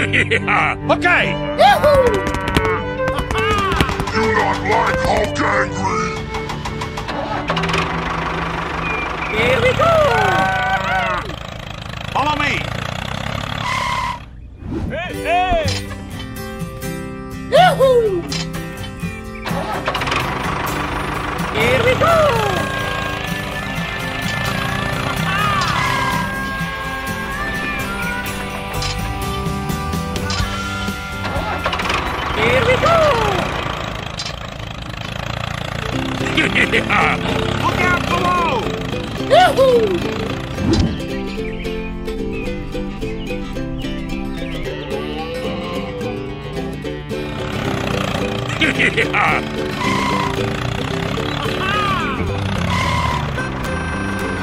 Okay! Yahoo! Do not like Hulk angry! Here we go! Follow me! Hey, hey! Yahoo! Here we go! Here we go! Yeah. Look out below! Yahoo! Yeah.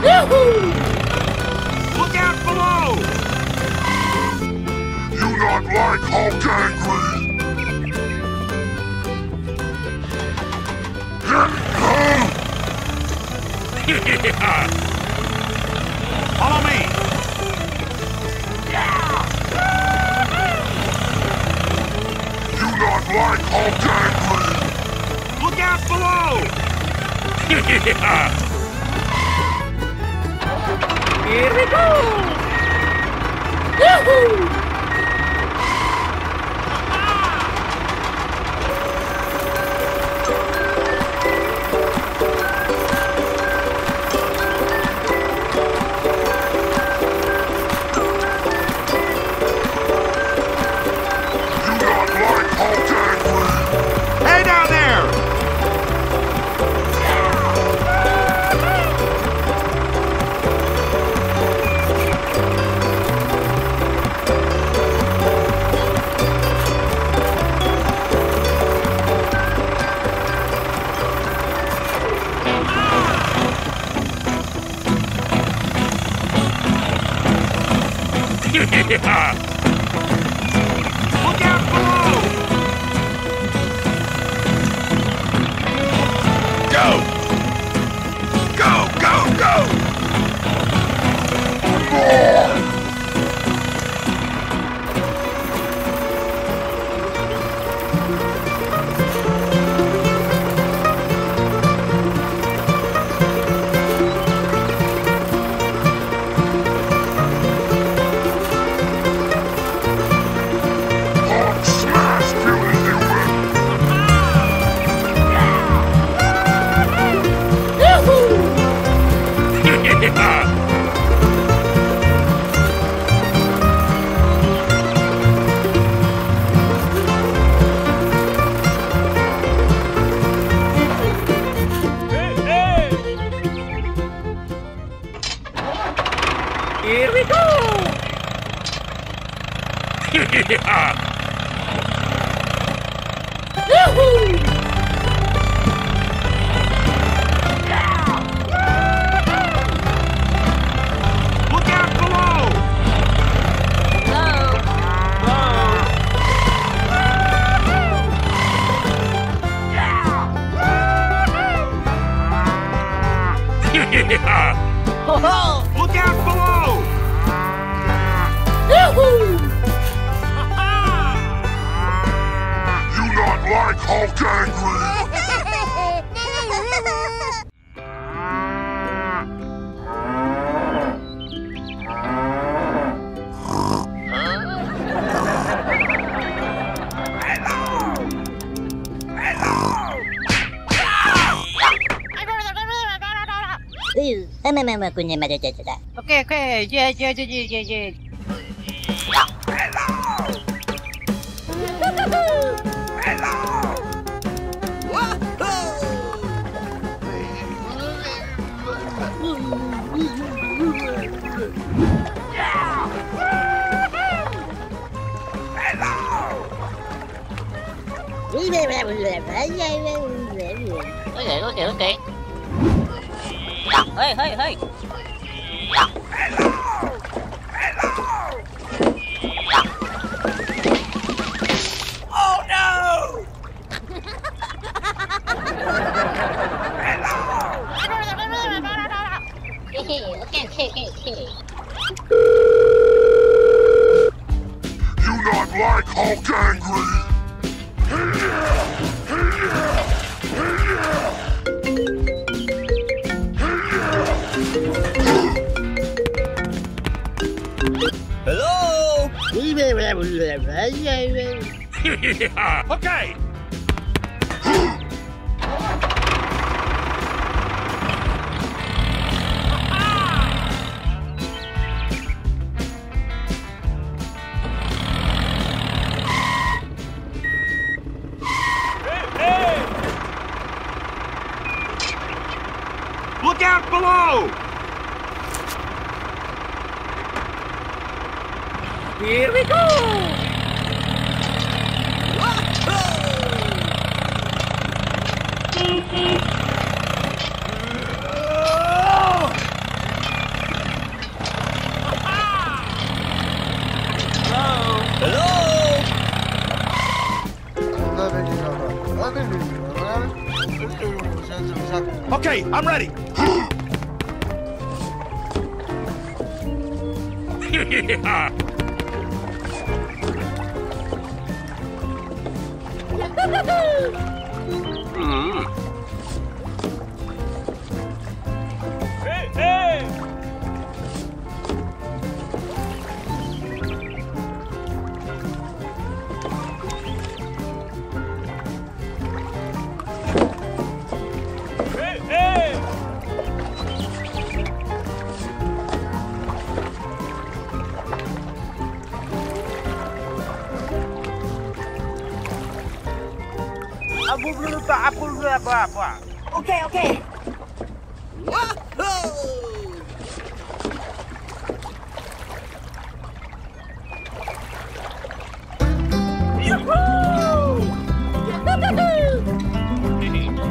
Yahoo! Look out below! You not like Hulk angry! Yeah. Follow me! Yeah. You not like Hulk angry! Look out below! Yeah. Here we go! Yahoo! Yeah. Look out below! Go! Go, go, go! Here we go! Yeah! Yahoo! Yeah! Look out below! Hello! Whoa! Yeah! Yeah! Ho ho! Look out below! Yahoo! You not like Hulk angry! Okay, yeah. Hello! Hello! Hello! Okay. Hey! Hello! Oh no! Hello! Okay. You not all gangly. Hello? Yeah, okay. Look out below! Here we go! Hello! Okay, I'm ready! Yeah. Hey, hey. Hey, hey. Okay, okay. Wahoo! Hey down there! Okay, okay, okay. Hey, hey! Hello!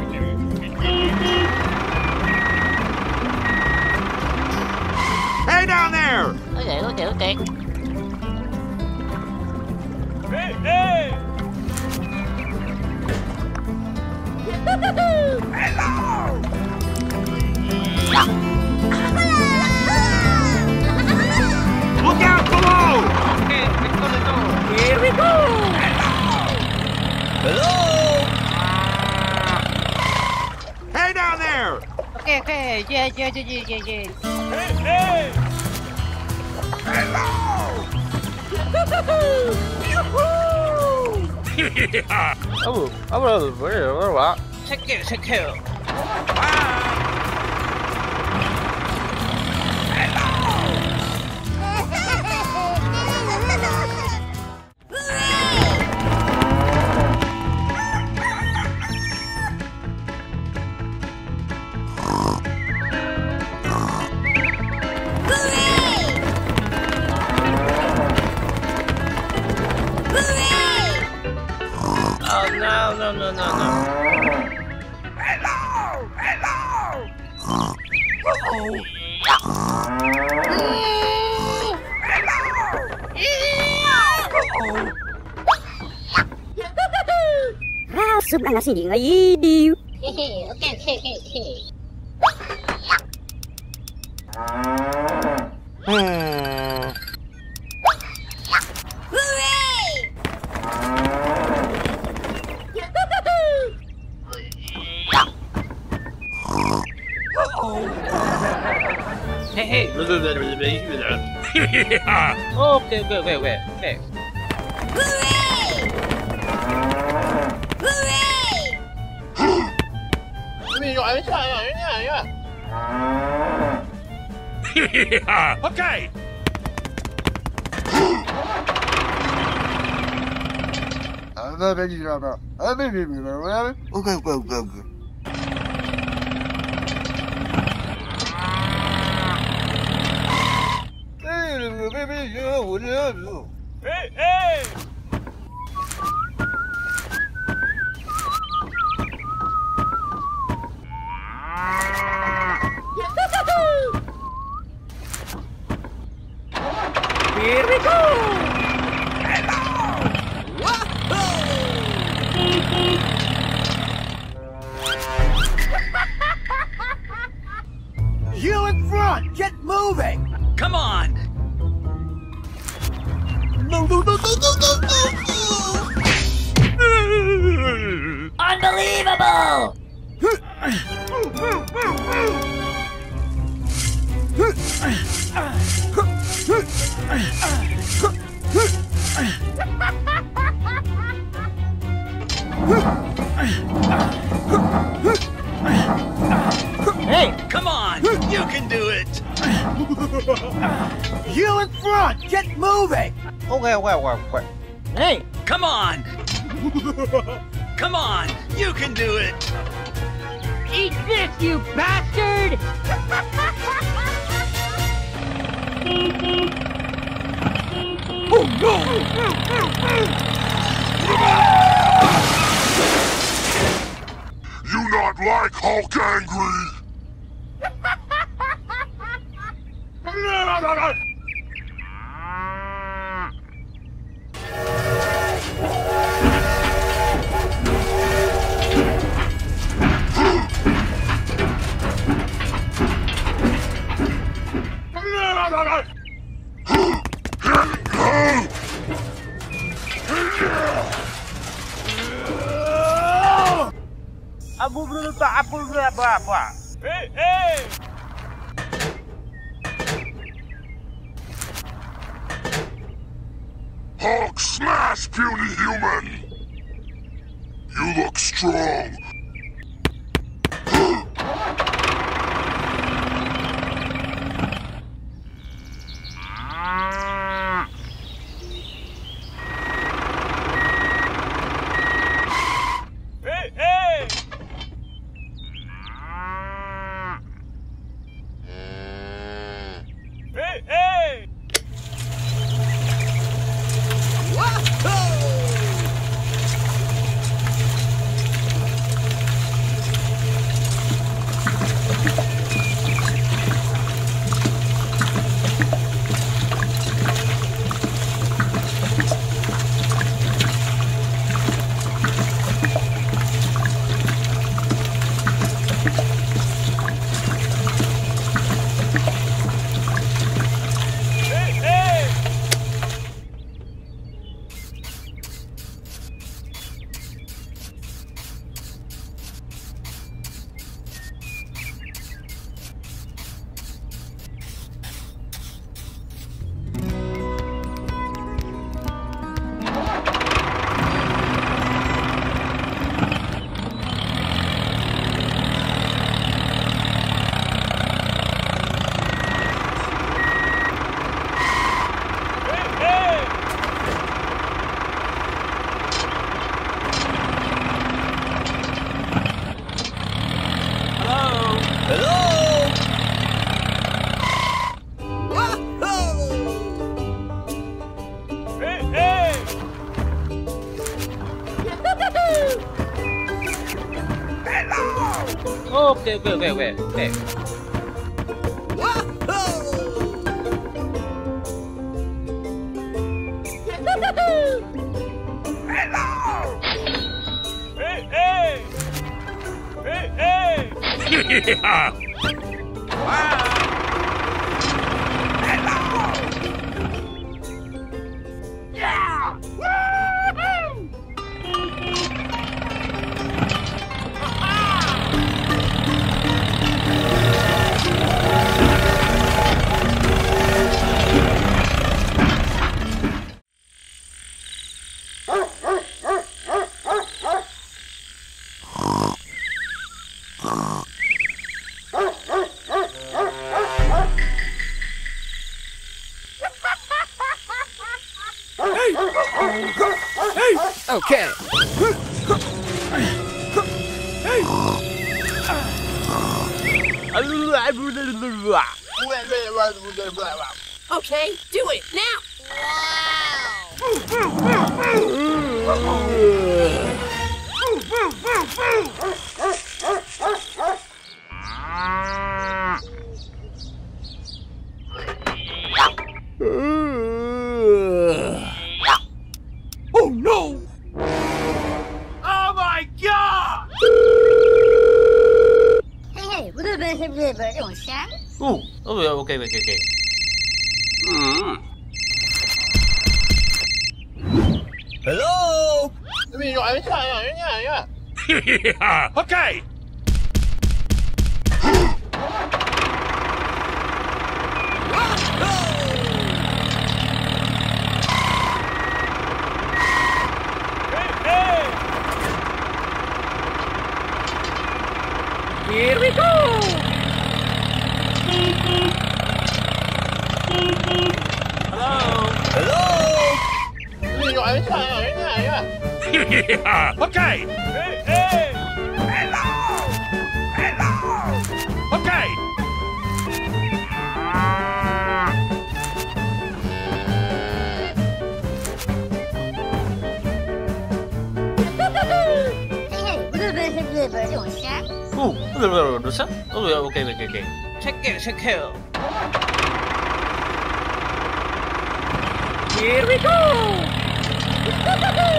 Look out below! Okay, here we go! Hello! Hello! Hey down there! Okay, okay, yeah. Hey! Hello! Yoo-hoo! Oh, I'm gonna wear what? Take it, take it. Oh, no. Hello! Hello! Uh-oh! Hello! Uh-oh! Rausup anak sini lagi diu. Hehe, okay. Hey, okay, wait. Hooray! Hooray! Okay. Okay. Hey! Here we go! Hello! Wahoo! You in front! Get moving! Come on! No. You in front! Get moving! Okay, wait. Hey! Come on! Come on! You can do it! Eat this, you bastard! Oh no! You not like Hulk angry! Hey, hey! Hulk smash, puny human! You look strong. Okay. Hello! Hey! Wow! Okay. Okay, do it now. Okay. Hello? Yeah. Okay. Here we go. Hello? Okay. Hey, hey. Hello. Hello. Okay. Oh, okay. Check it. Here we go! Hello! Hello!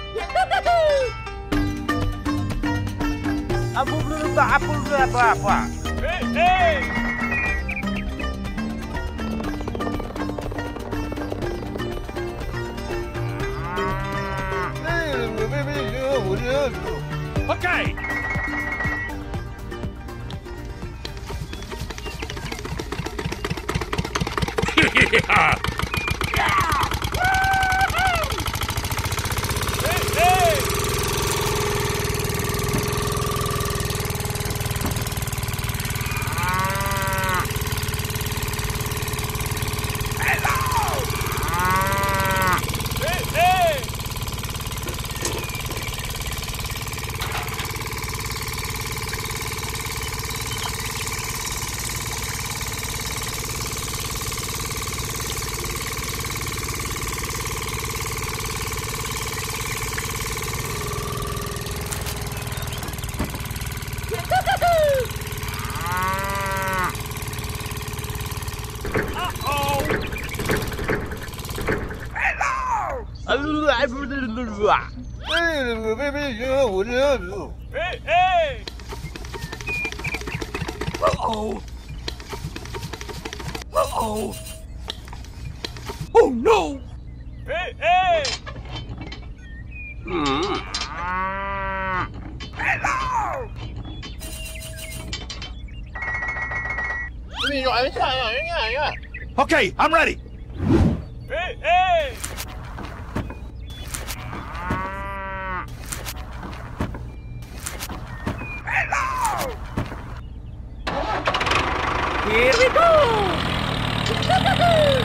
Hey! Okay! Yeah! Hey! Uh-oh! Oh no! Hey! Hello! Okay, I'm ready! Hey! Here we go! Hey! Here we go! Okay!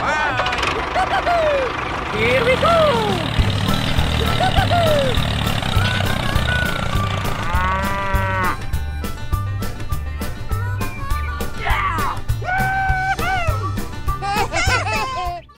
Hello! Hey! Here we go!